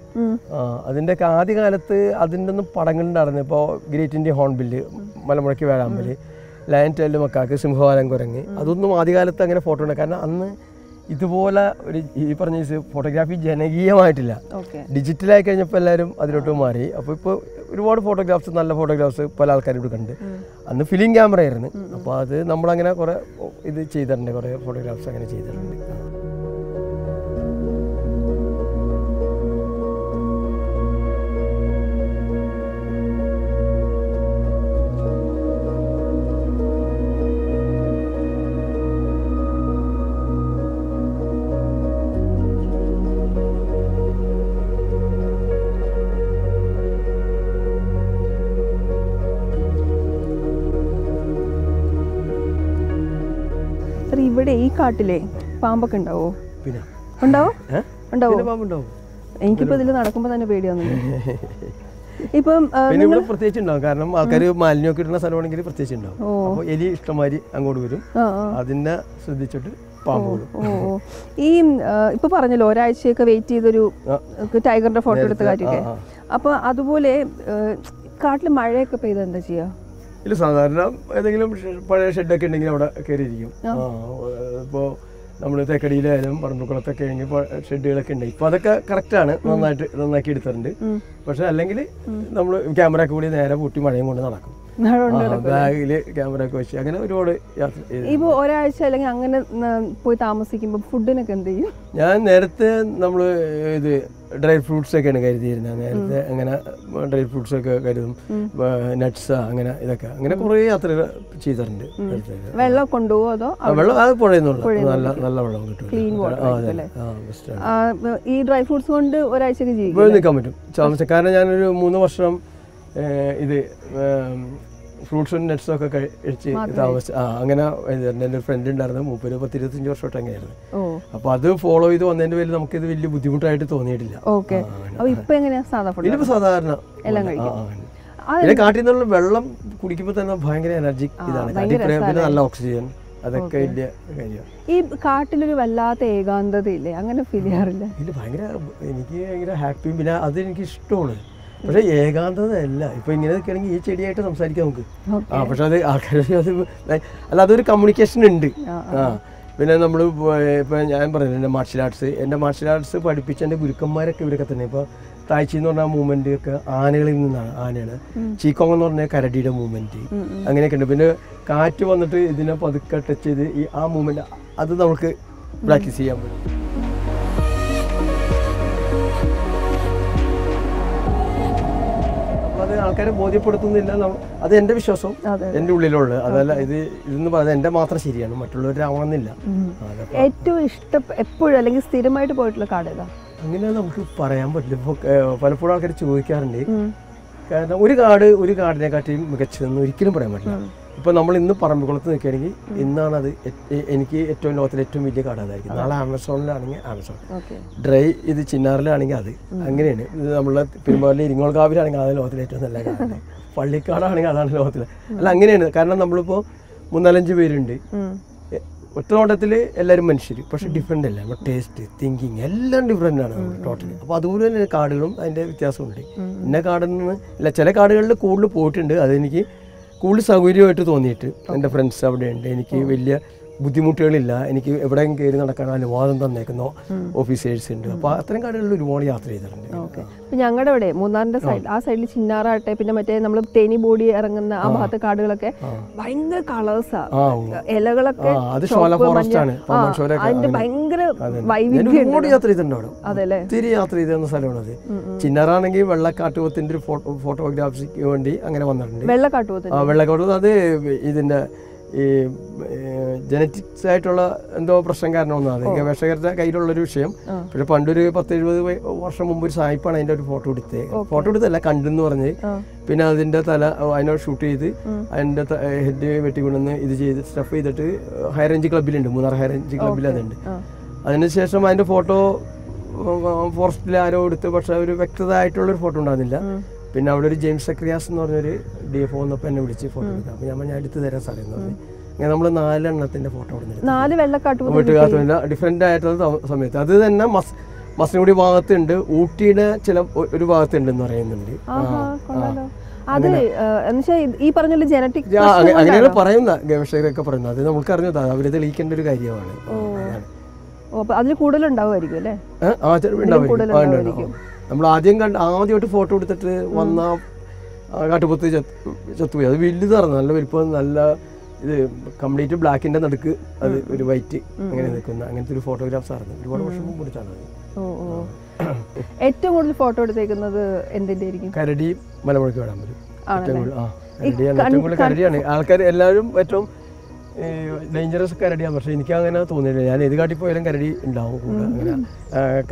അതിൻ്റെ ഒക്കെ ആദ്യകാലത്ത് അതിൻ്റെ ഒന്നും പടങ്ങൾ ഉണ്ടായിരുന്നു. ഇപ്പോൾ ഗ്രേറ്റ് ഇന്ത്യൻ ഹോൺബില്ല്, മലമുഴക്കി വേഴാമ്പല്, ലയൺ ടെയിൽഡ് മക്കാക്ക്, സിംഹവാലൻ കുരങ്ങ്, അതൊന്നും ആദ്യകാലത്ത് അങ്ങനെ ഫോട്ടോ ഉണ്ട്. കാരണം അന്ന് ഇതുപോലെ ഒരു ഈ പറഞ്ഞ ഫോട്ടോഗ്രാഫി ജനകീയമായിട്ടില്ല. ഡിജിറ്റലായി കഴിഞ്ഞപ്പോൾ എല്ലാവരും അതിലോട്ട് മാറി. അപ്പോൾ ഇപ്പോൾ ഒരുപാട് ഫോട്ടോഗ്രാഫ്സ്, നല്ല ഫോട്ടോഗ്രാഫ്സ് പല ആൾക്കാരും ഇവിടെ കണ്ട്. അന്ന് ഫിലിം ക്യാമറ ആയിരുന്നു. അപ്പോൾ അത് നമ്മളങ്ങനെ കുറേ ഇത് ചെയ്തിട്ടുണ്ട്, കുറേ ഫോട്ടോഗ്രാഫ്സ് അങ്ങനെ ചെയ്തിട്ടുണ്ട്. ഈ കാട്ടിലെ പാമ്പൊക്കെ ഉണ്ടാവോ? പിന്നെ ഉണ്ടാവോ? ഉണ്ടാവോ? പാമ്പുണ്ടാവും. എനിക്കിപ്പോ ഇതിൽ നടക്കുമ്പോ തന്നെ പേടിയാവുന്നു. ഇപ്പം ഇവിടെ പ്രത്യേകിച്ച് ഉണ്ടാവും, കാരണം ആൾക്കാർ മാലിന്യമൊക്കെ ഇടുന്ന സ്ഥലമാണെങ്കിൽ പ്രത്യേകിച്ച് ഉണ്ടാവും. അപ്പോൾ എലി ഇഷ്ടംമാതിരി അങ്ങോട്ട് വരും, അതിനെ ശ്രദ്ധിച്ചിട്ട് പാമ്പുകളും. ഈ ഇപ്പൊ പറഞ്ഞല്ലോ ഒരാഴ്ചയൊക്കെ വെയിറ്റ് ചെയ്തൊരു ടൈഗറിന്റെ ഫോട്ടോ എടുത്ത കാര്യമൊക്കെ. അപ്പൊ അതുപോലെ കാട്ടിൽ മഴയൊക്കെ പെയ്താൽ എന്താ ചെയ്യാ? ഇല്ല, സാധാരണ ഏതെങ്കിലും പഴയ ഷെഡൊക്കെ ഉണ്ടെങ്കിൽ അവിടെ കയറിയിരിക്കും. ഇപ്പോൾ നമ്മൾ തേക്കടിയിലായാലും പറമ്പുക്കുളത്തൊക്കെ ആണെങ്കിൽ ഷെഡുകളൊക്കെ ഉണ്ട്. ഇപ്പോൾ അതൊക്കെ കറക്റ്റാണ്, നന്നായിട്ട് നന്നാക്കി എടുത്തിട്ടുണ്ട്. പക്ഷെ അല്ലെങ്കിൽ നമ്മൾ ക്യാമറ കൂടി നേരെ പൂട്ടി മഴയും കൊണ്ട് നടക്കും, ബാഗിൽ ക്യാമറ ഒക്കെ വെച്ച് അങ്ങനെ ഒരുപാട് യാത്ര. ഇപ്പോൾ ഒരാഴ്ച അല്ലെങ്കിൽ അങ്ങനെ പോയി താമസിക്കുമ്പോൾ ഫുഡിനൊക്കെ എന്ത് ചെയ്യും? ഞാൻ നേരത്തെ നമ്മൾ ഇത് ഡ്രൈ ഫ്രൂട്ട്സ് ഒക്കെയാണ് കരുതിയിരുന്നത്. നേരത്തെ അങ്ങനെ ഡ്രൈ ഫ്രൂട്ട്സ് ഒക്കെ കരുതും, നട്ട്സ് അങ്ങനെ ഇതൊക്കെ അങ്ങനെ കുറേ യാത്ര ചെയ്തിട്ടുണ്ട്. വെള്ളം കൊണ്ടുപോകും, അതോ വെള്ളം അത് പുഴയുന്നുള്ളൂ, നല്ല നല്ല വെള്ളം കിട്ടും. ഈ ഡ്രൈ ഫ്രൂട്ട്സ് കൊണ്ട് ഒരാഴ്ചക്ക് ജീവിക്കും, നിൽക്കാൻ പറ്റും താമസം. കാരണം ഞാനൊരു 3 വർഷം ഇത് ഫ്രൂട്ട്സും നട്ട്സും ഒക്കെ കഴിച്ച് താമസിച്ചു. അങ്ങനെ എൻ്റെ ഫ്രണ്ട് ഉണ്ടായിരുന്നു, മൂപ്പര് 10-25 വർഷമായിട്ട് അങ്ങനെയായിരുന്നു. അപ്പോൾ അത് ഫോളോ ചെയ്ത് വന്നതിൻ്റെ പേരിൽ നമുക്കിത് വലിയ ബുദ്ധിമുട്ടായിട്ട് തോന്നിയിട്ടില്ല. ഇതിപ്പോൾ സാധാരണ പിന്നെ കാട്ടിൽ നിന്നുള്ള വെള്ളം കുടിക്കുമ്പോൾ തന്നെ ഭയങ്കര എനർജി ഇതാണ്. പിന്നെ നല്ല ഓക്സിജൻ, അതൊക്കെ വലിയ കാര്യമാണ്. ഈ കാട്ടിലൊരു വല്ലാത്ത ഏകാന്തതയില്ലേ, അങ്ങനെ ഫീൽ ചെയ്യാറില്ല? ഇത് ഭയങ്കര എനിക്ക് ഭയങ്കര ഹാപ്പിയും, പിന്നെ അതെനിക്ക് ഇഷ്ടമാണ്. പക്ഷേ ഏകാന്തത അല്ല, ഇപ്പം ഇങ്ങനെ നിൽക്കുകയാണെങ്കിൽ ഈ ചെടിയായിട്ട് സംസാരിക്കാം നമുക്ക്. പക്ഷെ അത് ആൾക്കാർ അത് അല്ല, അതൊരു കമ്മ്യൂണിക്കേഷൻ ഉണ്ട്. പിന്നെ നമ്മൾ ഇപ്പം ഞാൻ പറഞ്ഞില്ല, എൻ്റെ മാർഷൽ ആർട്സ് പഠിപ്പിച്ച എൻ്റെ ഗുരുക്കന്മാരൊക്കെ ഇവരൊക്കെ തന്നെ. ഇപ്പോൾ തായ്ച്ചി എന്ന് പറഞ്ഞ മൂവ്മെൻ്റ് ഒക്കെ ആനകളിൽ നിന്നാണ്, ആനയാണ്. ചീക്കോങ് എന്ന് പറഞ്ഞാൽ കരടിയുടെ മൂവ്മെൻറ്റ് അങ്ങനെയൊക്കെ ഉണ്ട്. പിന്നെ കാറ്റ് വന്നിട്ട് ഇതിനെ പതുക്കെ ടച്ച് ചെയ്ത് ഈ ആ മൂവ്മെൻറ്റ് അത് നമുക്ക് പ്രാക്ടീസ് ചെയ്യാൻ പറ്റും. ആൾക്കാരെ ബോധ്യപ്പെടുത്തുന്നില്ല, അത് എൻ്റെ വിശ്വാസം, എൻ്റെ ഉള്ളിലുള്ള അതല്ല. ഇതെന്ന് പറഞ്ഞാൽ എൻ്റെ മാത്രം ശരിയാണ്, മറ്റുള്ളവരാവണമെന്നില്ല. ഏറ്റവും ഇഷ്ടം എപ്പോഴും അല്ലെങ്കിൽ സ്ഥിരമായിട്ട് പോയിട്ടുള്ള കാടേതാ? അങ്ങനെ നമുക്ക് പറയാൻ പറ്റില്ല. ഇപ്പോൾ പലപ്പോഴും ആൾക്കാർ ചോദിക്കാറുണ്ട്, കാരണം ഒരു കാടിനെക്കാട്ടിയും മികച്ചതെന്ന് ഒരിക്കലും പറയാൻ പറ്റില്ല. ഇപ്പോൾ നമ്മൾ ഇന്ന് പറമ്പിക്കുളത്ത് നിൽക്കുകയാണെങ്കിൽ ഇന്നാണ് അത് എനിക്ക് ഏറ്റവും ലോകത്തിലെ ഏറ്റവും വലിയ കാട് അതായിരിക്കും. നാളെ ആമസോണിലാണെങ്കിൽ ആമസോൺ, ഡ്രൈ ഇത് ചിന്നാറിലാണെങ്കിൽ അത് അങ്ങനെയാണ്. ഇത് നമ്മളെ പെരുമ്പാലിലെ ഇരിങ്ങോൾക്കാവിലാണെങ്കിൽ അത് ലോകത്തിലെ ഏറ്റവും നല്ല കാടാണ്. പള്ളിക്കാടാണെങ്കിൽ അതാണ് ലോകത്തിലെ അല്ല, അങ്ങനെയാണ്. കാരണം നമ്മളിപ്പോൾ 3-4 പേരുണ്ട് ഒറ്റ നോട്ടത്തിൽ, എല്ലാവരും മനുഷ്യർ, പക്ഷെ ഡിഫറെൻ്റ് അല്ല. നമ്മുടെ ടേസ്റ്റ്, തിങ്കിങ് എല്ലാം ഡിഫറെൻ്റ് ആണ് ടോട്ടലി. അപ്പോൾ അതുപോലെ തന്നെ കാടുകളും അതിൻ്റെ വ്യത്യാസമുണ്ട്. പിന്നെ കാടെന്ന് അല്ല, ചില കാടുകളിൽ കൂടുതൽ പോയിട്ടുണ്ട്, അതെനിക്ക് കൂടുതൽ സൗകര്യമായിട്ട് തോന്നിയിട്ട്. എൻ്റെ ഫ്രണ്ട്സ് അവിടെയുണ്ട്, എനിക്ക് വലിയ ബുദ്ധിമുട്ടുകളില്ല, എനിക്ക് എവിടെയും കയറി നടക്കാൻ അനുവാദം തന്നേക്കുന്ന ഓഫീസേഴ്സ് ഉണ്ട്. അപ്പോൾ അത്തരം കാടുകളിൽ ഒരുപാട് യാത്ര ചെയ്തിട്ടുണ്ട്. ഓക്കെ, ഇപ്പം ഞങ്ങളുടെ ഇവിടെ മൂന്നാറിൻ്റെ സൈഡ്, ആ സൈഡിൽ ചിന്നാറാട്ടെ, പിന്നെ മറ്റേ നമ്മൾ തേനി ബോഡി ഇറങ്ങുന്ന ആ ഭാഗത്തെ കാടുകളൊക്കെ ഭയങ്കര കളേഴ്സാണ്, ഇലകളൊക്കെ അതിൻ്റെ ഭയങ്കര വൈവിധ്യം. യാത്ര ചെയ്തിട്ടുണ്ട്, അതല്ലേ? ഒത്തിരി യാത്ര ചെയ്തിരുന്ന സ്ഥലമാണത്. ചിന്നാറാണെങ്കിൽ വെള്ളക്കാട്ടുപോത്തിൻ്റെ ഒരു ഫോട്ടോഗ്രാഫിക്ക് വേണ്ടി അങ്ങനെ വന്നിട്ടുണ്ട്. വെള്ളക്കാട്ടുപോത്ത് അത് ഇതിൻ്റെ ഈ ജനറ്റിക്സ് ആയിട്ടുള്ള എന്തോ പ്രശ്നം കാരണം ഒന്നാണ് ഗവേഷകരുടെ കയ്യിലുള്ളൊരു വിഷയം. പക്ഷെ പണ്ടൊരു 10-20 വർഷം മുമ്പ് ഒരു സായിപ്പാണ് അതിൻ്റെ ഒരു ഫോട്ടോ എടുത്തല്ല കണ്ടെന്ന് പറഞ്ഞ്, പിന്നെ അതിൻ്റെ തല അതിനെ ഷൂട്ട് ചെയ്ത് അതിൻ്റെ ഹെഡ് വെട്ടിക്കൊണ്ടെന്ന് ഇത് ചെയ്ത് സ്റ്റഫ് ചെയ്തിട്ട് ഹൈറേഞ്ച് ക്ലബ്ബിലുണ്ട്, മൂന്നാർ ഹൈറേഞ്ച് ക്ലബ്ബിൽ അതുണ്ട്. അതിനുശേഷം അതിൻ്റെ ഫോട്ടോ ഫോറസ്റ്റിൽ ആരോ എടുത്ത്, പക്ഷെ ഒരു വ്യക്തമായിട്ടുള്ളൊരു ഫോട്ടോ ഉണ്ടാകുന്നില്ല. പിന്നെ അവിടെ ഒരു ജെയിംസ് സെക്രിയാസ് എന്ന് പറഞ്ഞൊരു DFO വന്നപ്പോൾ എന്നെ വിളിച്ച് ഫോട്ടോ എടുക്കാം. അപ്പോൾ ഞാൻ എടുത്ത് തരാൻ സാധ്യത അങ്ങനെ നമ്മൾ 4 എണ്ണത്തിൻ്റെ ഫോട്ടോ എടുത്തു. 4 വെള്ളക്കാട്ടുപോത്ത് ഡിഫറെൻ്റ് ആയിട്ടുള്ള സമയത്ത് അത് തന്നെ മസനഗുഡി ഭാഗത്തുണ്ട്, ഊട്ടിയുടെ ചില ഒരു ഭാഗത്തുണ്ടെന്ന് പറയുന്നുണ്ട്. അത് ഈ പറഞ്ഞുള്ള ജനറ്റിക് അങ്ങനെയാണ് പറയുന്ന ഗവേഷകരൊക്കെ പറയുന്നത്. അത് നമുക്ക് അറിഞ്ഞത്, അവർ തെളിയിക്കേണ്ട ഒരു കാര്യമാണ്. അതിൽ കൂടുതലുണ്ടാവുമായിരിക്കും അല്ലേ? നമ്മൾ ആദ്യമായിട്ട് ഫോട്ടോ എടുത്തിട്ട് വന്ന കാട്ടുപോത്ത് ചത്തുപോയി. അത് വലുതായിരുന്നു, നല്ല വലിപ്പം, നല്ല ഇത് കംപ്ലീറ്റ് ബ്ലാക്കിൻ്റെ നടുക്ക് അത് ഒരു വൈറ്റ് അങ്ങനെ നിൽക്കുന്ന അങ്ങനത്തെ ഒരു ഫോട്ടോഗ്രാഫ്സ് ആയിരുന്നു. ഒരുപാട് വർഷം മുമ്പ് എടുത്താണ്. ഏറ്റവും കൂടുതൽ ഫോട്ടോ എടുത്തേക്കുന്നത് എന്തിൻ്റെ ആയിരിക്കും? കരടി, മലമുഴക്കി വിടാൻ പറ്റും. ഏറ്റവും കൂടുതൽ കരടിയാണ് ആൾക്കാർ എല്ലാവരും. ഏറ്റവും ഡേഞ്ചറസ് കരടിയാണ്, പക്ഷേ എനിക്ക് അങ്ങനെ തോന്നിയില്ല. ഞാൻ ഏത് കാട്ടി പോയാലും കരടി ഉണ്ടാവും കൂടെ. അങ്ങനെ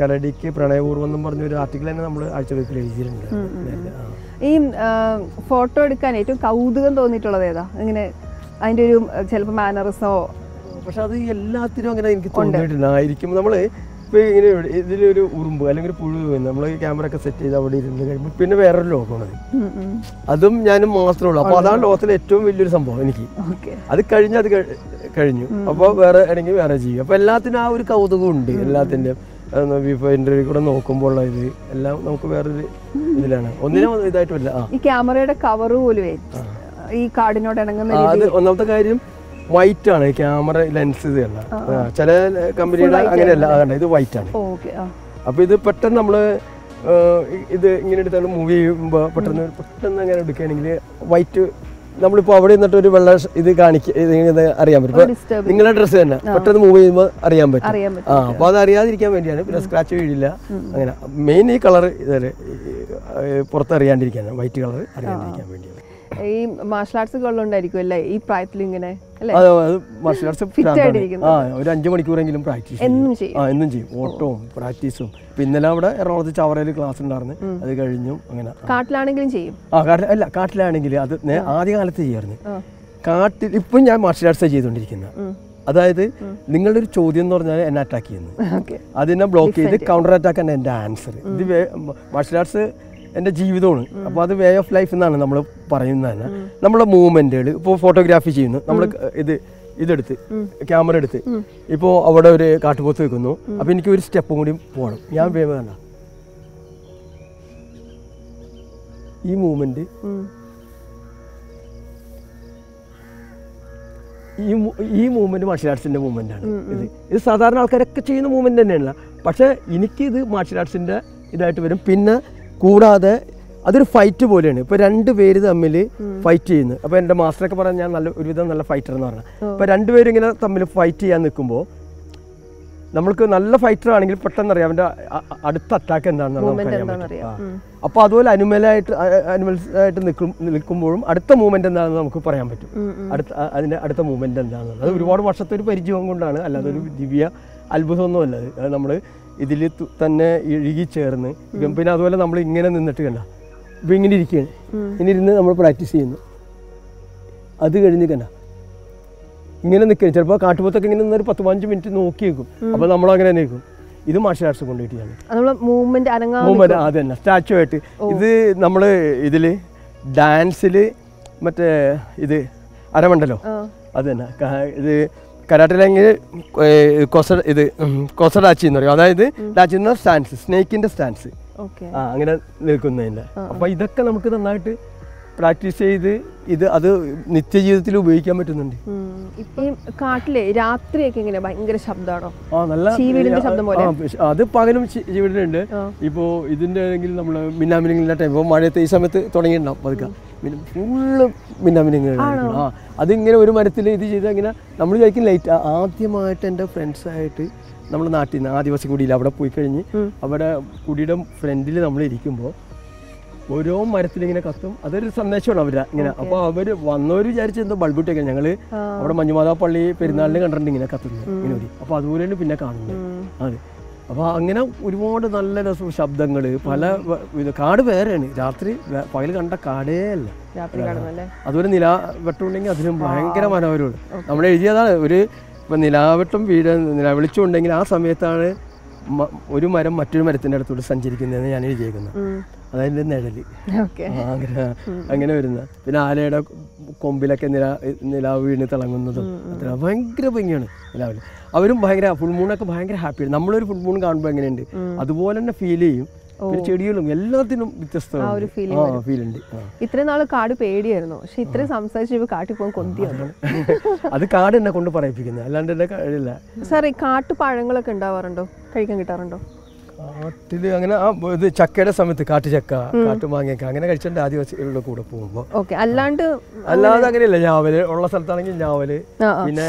കരടിക്ക് പ്രണയപൂർവ്വം എന്നും പറഞ്ഞൊരു ആർട്ടിക്കിൾ തന്നെ നമ്മൾ ആഴ്ചകളിൽ എഴുതിയിട്ടുണ്ട്. ഈ ഫോട്ടോ എടുക്കാൻ ഏറ്റവും കൗതുകം തോന്നിയിട്ടുള്ളത് ഏതാ? ഇങ്ങനെ അതിൻ്റെ ഒരു ചിലപ്പോൾ മാനറിസോ പക്ഷെ അത് എല്ലാത്തിനും അങ്ങനെ എനിക്ക് തോന്നിയിട്ടില്ല. ആയിരിക്കും നമ്മൾ ഇപ്പോൾ ഇങ്ങനെ ഇതിലൊരു ഉറുമ്പ് അല്ലെങ്കിൽ പുഴു നമ്മൾ ക്യാമറ ഒക്കെ സെറ്റ് ചെയ്ത് അവിടെ ഇരുന്ന് കഴിയുമ്പോൾ പിന്നെ വേറൊരു ലോകമാണത്, അതും ഞാനും മാത്രമേ ഉള്ളൂ. അപ്പോൾ അതാണ് ലോകത്തിലെ ഏറ്റവും വലിയൊരു സംഭവം എനിക്ക്. അത് കഴിഞ്ഞ് അത് കഴിഞ്ഞു, അപ്പോൾ വേറെ ആണെങ്കിൽ വേറെ ചെയ്യും. അപ്പോൾ എല്ലാത്തിനും ആ ഒരു കൗതുകം ഉണ്ട്. എല്ലാത്തിൻ്റെ ഇന്റർവ്യൂ കൂടെ നോക്കുമ്പോൾ ഇത് എല്ലാം നമുക്ക് വേറൊരു ഇതിലാണ്, ഒന്നിനും ഇതായിട്ടില്ല. ഈ ക്യാമറയുടെ കവർ പോലും ഈ കാർഡിനോട് ഇണങ്ങുന്ന അത് ഒന്നാമത്തെ കാര്യം വൈറ്റ് ആണ് ക്യാമറ ലെൻസ്. ഇത് അല്ല ചില കമ്പനിയുടെ അങ്ങനെയല്ല, അതാണ് ഇത് വൈറ്റ് ആണ്. അപ്പോൾ ഇത് പെട്ടെന്ന് നമ്മൾ ഇത് ഇങ്ങനെ എടുത്താൽ മൂവ് ചെയ്യുമ്പോൾ പെട്ടെന്ന് പെട്ടെന്ന് അങ്ങനെ എടുക്കുകയാണെങ്കിൽ വൈറ്റ് നമ്മളിപ്പോൾ അവിടെ നിന്നിട്ട് ഒരു വെള്ള ഇത് കാണിക്കുക അറിയാൻ പറ്റും. നിങ്ങളുടെ ഡ്രസ്സ് തന്നെ പെട്ടെന്ന് മൂവ് ചെയ്യുമ്പോൾ അറിയാൻ പറ്റും. ആ അപ്പോൾ അത് അറിയാതിരിക്കാൻ വേണ്ടിയാണ്. പിന്നെ സ്ക്രാച്ച് വീഴില്ല അങ്ങനെ. മെയിൻ ഈ കളർ ഇതേ പുറത്തറിയാണ്ടിരിക്കാനാണ്, വൈറ്റ് കളർ അറിയാണ്ടിരിക്കാൻ വേണ്ടിയാണ്. ഈ മാർഷൽ ആർട്സ് കൊള്ളുണ്ടായിരിക്കും അല്ലേ ഈ പ്രായത്തിൽ ഇങ്ങനെ? ഒരു 5 മണിക്കൂറെങ്കിലും പ്രാക്ടീസ് എന്നും ചെയ്യും. ഓട്ടവും പ്രാക്ടീസും. ഇന്നലെ അവിടെ എറണാകുളത്ത് ചവറയിൽ ക്ലാസ് ഉണ്ടായിരുന്നു, അത് കഴിഞ്ഞു. അങ്ങനെ കാട്ടിലാണെങ്കിലും ചെയ്യും. അല്ല കാട്ടിലാണെങ്കിൽ അത് ആദ്യ കാലത്ത് ചെയ്യായിരുന്നു. കാട്ടിൽ ഇപ്പം ഞാൻ മാർഷൽ ആർട്സ് ചെയ്തുകൊണ്ടിരിക്കുന്നത്. അതായത് നിങ്ങളുടെ ഒരു ചോദ്യം എന്ന് പറഞ്ഞാൽ എന്നെ അറ്റാക്ക് ചെയ്യുന്നു, അതിനെ ബ്ലോക്ക് ചെയ്ത് കൗണ്ടർ അറ്റാക്ക് ആണ് എൻ്റെ ആൻസർ. ഇത് മാർഷൽ ആർട്സ് എൻ്റെ ജീവിതമാണ്. അപ്പോൾ അത് വേ ഓഫ് ലൈഫ് എന്നാണ് നമ്മൾ പറയുന്നത് തന്നെ. നമ്മളെ മൂവ്മെൻറ്റുകൾ ഇപ്പോൾ ഫോട്ടോഗ്രാഫി ചെയ്യുന്നു, നമ്മൾ ഇതെടുത്ത് ക്യാമറ എടുത്ത് ഇപ്പോൾ അവിടെ ഒരു കാട്ടുപോത്ത് വെക്കുന്നു. അപ്പോൾ എനിക്ക് ഒരു സ്റ്റെപ്പും കൂടി പോകണം. ഞാൻ വേണ്ട ഈ മൂവ്മെൻറ്റ് ഈ മൂവ്മെൻറ്റ് മാർഷൽ ആർട്സിൻ്റെ മൂവ്മെൻ്റ് ആണ്. ഇത് സാധാരണ ആൾക്കാരൊക്കെ ചെയ്യുന്ന മൂവ്മെൻറ്റ് തന്നെയാണ്, പക്ഷേ എനിക്കിത് മാർഷൽ ആർട്സിൻ്റെ ഇതായിട്ട് വരും. പിന്നെ കൂടാതെ അതൊരു ഫൈറ്റ് പോലെയാണ്. ഇപ്പോൾ 2 പേര് തമ്മിൽ ഫൈറ്റ് ചെയ്യുന്നു. അപ്പോൾ എൻ്റെ മാസ്റ്ററൊക്കെ പറഞ്ഞാൽ ഞാൻ നല്ല ഒരുവിധം നല്ല ഫൈറ്റർ എന്ന് പറഞ്ഞാൽ, അപ്പോൾ 2 പേരും ഇങ്ങനെ തമ്മിൽ ഫൈറ്റ് ചെയ്യാൻ നിൽക്കുമ്പോൾ നമ്മൾക്ക് നല്ല ഫൈറ്റർ ആണെങ്കിൽ പെട്ടെന്ന് അറിയാം അവൻ്റെ അടുത്ത അറ്റാക്ക് എന്താണെന്ന് നമുക്കറിയാൻ പറ്റും. അപ്പോൾ അതുപോലെ അനിമൽസായിട്ട് നിൽക്കുമ്പോഴും അടുത്ത മൂവ്മെൻറ്റ് എന്താണെന്ന് നമുക്ക് പറയാൻ പറ്റും. അതിൻ്റെ അടുത്ത മൂവ്മെൻറ്റ് എന്താണെന്ന് അത് ഒരുപാട് വർഷത്തെ ഒരു പരിചയം കൊണ്ടാണ്, അല്ലാതെ ഒരു ദിവ്യ അത്ഭുതമൊന്നും അല്ല. അത് നമ്മൾ ഇതിൽ തന്നെ ഇഴുകി ചേർന്ന്. പിന്നെ അതുപോലെ നമ്മൾ ഇങ്ങനെ നിന്നിട്ട് കണ്ട ഇപ്പം ഇങ്ങനെ ഇരിക്കുകയാണ്, ഇങ്ങനെ ഇരുന്ന് നമ്മൾ പ്രാക്ടീസ് ചെയ്യുന്നു. അത് കഴിഞ്ഞ് കണ്ട ഇങ്ങനെ നിൽക്കുകയാണ്. ചിലപ്പോൾ കാട്ടുപോത്തൊക്കെ ഇങ്ങനെ നിന്നൊരു 10-15 മിനിറ്റ് നോക്കി നിൽക്കും. അപ്പോൾ നമ്മളങ്ങനെ നിൽക്കും. ഇത് മാർഷൽ ആർട്സ് കൊണ്ടുപോയിട്ടാണ് മൂവ്മെൻറ്റ്. അത് തന്നെ സ്റ്റാച്ചു ആയിട്ട് ഇത് നമ്മൾ ഇതിൽ ഡാൻസിൽ മറ്റേ ഇത് അരമണ്ടല്ലോ അത് തന്നെ. ഇത് കരാട്ടയിലെങ്കിൽ കൊസ ഇത് കൊസഡാച്ചി എന്ന് പറയും. അതായത് ഡാച്ചി എന്ന സ്റ്റാൻസ്, സ്നേക്കിൻ്റെ സ്റ്റാൻസ്, ആ അങ്ങനെ നിൽക്കുന്നതിൻ്റെ. അപ്പം ഇതൊക്കെ നമുക്ക് നന്നായിട്ട് പ്രാക്ടീസ് ചെയ്ത് ഇത് അത് നിത്യജീവിതത്തിൽ ഉപയോഗിക്കാൻ പറ്റുന്നുണ്ട്. ഇപ്പം കാട്ടിലെ രാത്രിയൊക്കെ ഇങ്ങനെ ഭയങ്കര ശബ്ദമാണോ? ആ നല്ല, അത് പകലും ജീവിതത്തിലുണ്ട്. ഇപ്പോൾ ഇതിൻ്റെ ആണെങ്കിൽ നമ്മൾ മിന്നാമിനിങ്ങിൻ്റെ ടൈം, ഇപ്പോൾ മഴയത്തെ ഈ സമയത്ത് തുടങ്ങിയിട്ടുണ്ടാവും. പതുക്കെ ഫുള്ള് മിന്നാമിനിങ്ങൾ. ആ അതിങ്ങനെ ഒരു മരത്തിൽ ഇത് ചെയ്ത് അങ്ങനെ നമ്മൾ കഴിക്കും. ലൈറ്റ് ആദ്യമായിട്ട് എൻ്റെ ഫ്രണ്ട്സായിട്ട് നമ്മൾ നാട്ടിൽ നിന്ന് ആദിവാസി കുടിയിൽ അവിടെ പോയി കഴിഞ്ഞ് അവിടെ കുടിയുടെ ഫ്രണ്ടിൽ നമ്മൾ ഇരിക്കുമ്പോൾ ഓരോ മരത്തിലിങ്ങനെ കത്തും. അതൊരു സന്ദേശമാണ് അവര് ഇങ്ങനെ. അപ്പോൾ അവർ വന്നവർ വിചാരിച്ച് എന്തോ ബൾബിട്ടൊക്കെ ഞങ്ങൾ അവിടെ മഞ്ഞുമാതാ പള്ളി പെരുന്നാളിന് കണ്ടിട്ടുണ്ട് ഇങ്ങനെ കത്തുന്നത് ഇങ്ങനെ ഒരു. അപ്പോൾ അതുപോലെയാണ് പിന്നെ കാണുന്നത്. അതെ. അപ്പോൾ അങ്ങനെ ഒരുപാട് നല്ല രസം ശബ്ദങ്ങൾ പല ഇത്. കാട് വേറെയാണ് രാത്രി, പകൽ കണ്ട കാടേ അല്ല. അതുപോലെ നിലാവെട്ടുണ്ടെങ്കിൽ അതിനും ഭയങ്കര മനോഹരമാണ്. നമ്മൾ എഴുതിയതാണ് ഒരു ഇപ്പം നിലാവെട്ടം വീട് നിലവിളിച്ചുണ്ടെങ്കിൽ ആ സമയത്താണ് ഒരു മരം മറ്റൊരു മരത്തിൻ്റെ അടുത്തോട്ട് സഞ്ചരിക്കുന്നതെന്ന് ഞാൻ എഴുതിയേക്കുന്നത്. അതായത് നിഴല് അങ്ങനെ അങ്ങനെ വരുന്ന. പിന്നെ ആലയുടെ കൊമ്പിലൊക്കെ നിലാവ് വീണ് തിളങ്ങുന്നതും അത്ര ഭയങ്കര ഭംഗിയാണ്. നിലാവിൽ അവരും ഭയങ്കര ഫുൾമൂണൊക്കെ ഭയങ്കര ഹാപ്പിയാണ്. നമ്മളൊരു ഫുൾമൂൺ കാണുമ്പോൾ എങ്ങനെയുണ്ട് അതുപോലെ തന്നെ ഫീൽ ചെയ്യും. പിന്നെ ചെടികളും എല്ലാത്തിനും വ്യത്യസ്തമാണ് ഫീലുണ്ട്. ഇത്രയും നാൾ കാട് പേടിയായിരുന്നു, പക്ഷെ ഇത്രയും സംസാരിച്ചപ്പോൾ കാട്ടിൽ പോകാൻ കൊതിയാണ്. അത് കാട് എന്നെ കൊണ്ട് പറയിപ്പിക്കുന്നത്, അല്ലാണ്ട് എന്നെ കഴിയില്ല. സാർ, ഈ കാട്ടുപഴങ്ങളൊക്കെ ഉണ്ടാവാറുണ്ടോ? കഴിക്കാൻ കിട്ടാറുണ്ടോ കാട്ടിൽ? അങ്ങനെ ഇത് ചക്കയുടെ സമയത്ത് കാട്ടുചക്ക, കാട്ടുമാങ്ങയൊക്കെ അങ്ങനെ കഴിച്ചിട്ടുണ്ട് ആദിവാസികളുടെ കൂടെ പോകുമ്പോൾ. അല്ലാണ്ട് അല്ലാതെ അങ്ങനെയല്ല. ഞാവല് ഉള്ള സ്ഥലത്താണെങ്കിൽ ഞാവല്, പിന്നെ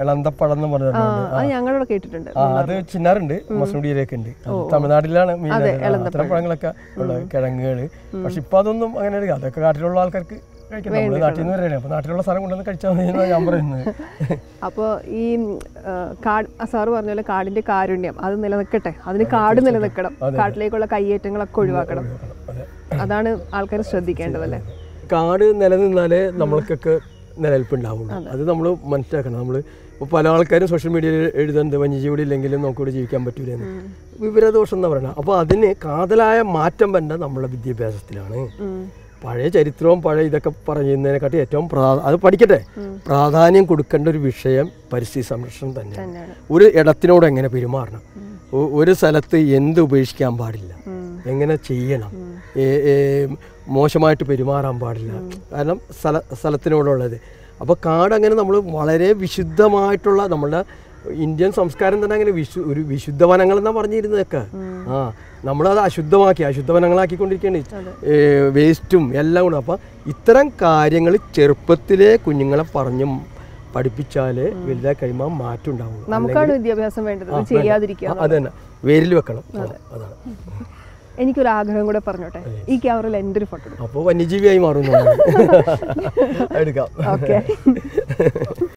ഇളന്തപ്പഴം എന്ന് പറഞ്ഞിട്ടുണ്ട്. അത് ചിന്നാറുണ്ട്, മസൂടിയിലൊക്കെ ഉണ്ട്. തമിഴ്നാട്ടിലാണ് പഴങ്ങളൊക്കെ ഉള്ളത്, കിഴങ്ങുകൾ. പക്ഷെ ഇപ്പം അതൊന്നും അങ്ങനെ അതൊക്കെ കാട്ടിലുള്ള ആൾക്കാർക്ക് അപ്പോൾ ഈ കാട് സാറ് പറഞ്ഞ പോലെ കാടിന്റെ കാരുണ്യം അത് നിലനിൽക്കട്ടെ. അതിന് കാട് നിലനിൽക്കണം, കാട്ടിലേക്കുള്ള കയ്യേറ്റങ്ങളൊക്കെ ഒഴിവാക്കണം. അതാണ് ആൾക്കാർ ശ്രദ്ധിക്കേണ്ടതല്ലേ. കാട് നിലനിന്നാലേ നമ്മൾക്കൊക്കെ നിലനിൽപ്പുണ്ടാവുള്ളൂ. അത് നമ്മൾ മനസ്സിലാക്കണം. നമ്മൾ ഇപ്പോൾ പല ആൾക്കാരും സോഷ്യൽ മീഡിയയിൽ എഴുതുന്നത് വന്യജീവിടെ ഇല്ലെങ്കിലും നമുക്കിവിടെ ജീവിക്കാൻ പറ്റൂലെന്ന്, വിവരദോഷം എന്ന് പറയണം. അപ്പോൾ അതിന് കാതലായ മാറ്റം വേണ്ട നമ്മളെ വിദ്യാഭ്യാസത്തിലാണ്. പഴയ ചരിത്രവും പഴയ ഇതൊക്കെ പറയുന്നതിനെക്കാട്ടി ഏറ്റവും അത് പഠിക്കട്ടെ, പ്രാധാന്യം കൊടുക്കേണ്ട ഒരു വിഷയം പരിസ്ഥിതി സംരക്ഷണം തന്നെയാണ്. ഒരു ഇടത്തിനോട് എങ്ങനെ പെരുമാറണം, ഒരു സ്ഥലത്ത് എന്ത് ഉപേക്ഷിക്കാൻ പാടില്ല, എങ്ങനെ ചെയ്യണം, മോശമായിട്ട് പെരുമാറാൻ പാടില്ല, കാരണം സ്ഥലത്തിനോടുള്ളത്. അപ്പോൾ കാടങ്ങനെ നമ്മൾ വളരെ വിശുദ്ധമായിട്ടുള്ള നമ്മളുടെ ഇന്ത്യൻ സംസ്കാരം തന്നെ അങ്ങനെ ഒരു വിശുദ്ധ വനങ്ങളെന്നാണ് പറഞ്ഞിരുന്നതൊക്കെ. ആ നമ്മളത് അശുദ്ധമാക്കി അശുദ്ധ വനങ്ങളാക്കിക്കൊണ്ടിരിക്കുകയാണ്, വേസ്റ്റും എല്ലാം കൂടെ. അപ്പം ഇത്തരം കാര്യങ്ങൾ ചെറുപ്പത്തിലെ കുഞ്ഞുങ്ങളെ പറഞ്ഞും പഠിപ്പിച്ചാല് വലുതായി കഴിയുമ്പോൾ മാറ്റം ഉണ്ടാവുള്ളൂ. അത് തന്നെ വേരിൽ വെക്കണം. അതാണ് എനിക്കൊരു ആഗ്രഹം കൂടെ പറഞ്ഞോട്ടെ, ഈ ക്യാമറയിൽ എൻ്റെ ഒരു ഫോട്ടോ എടുക്കാം, അപ്പോൾ വന്യജീവിയായി മാറും. എടുക്കാം.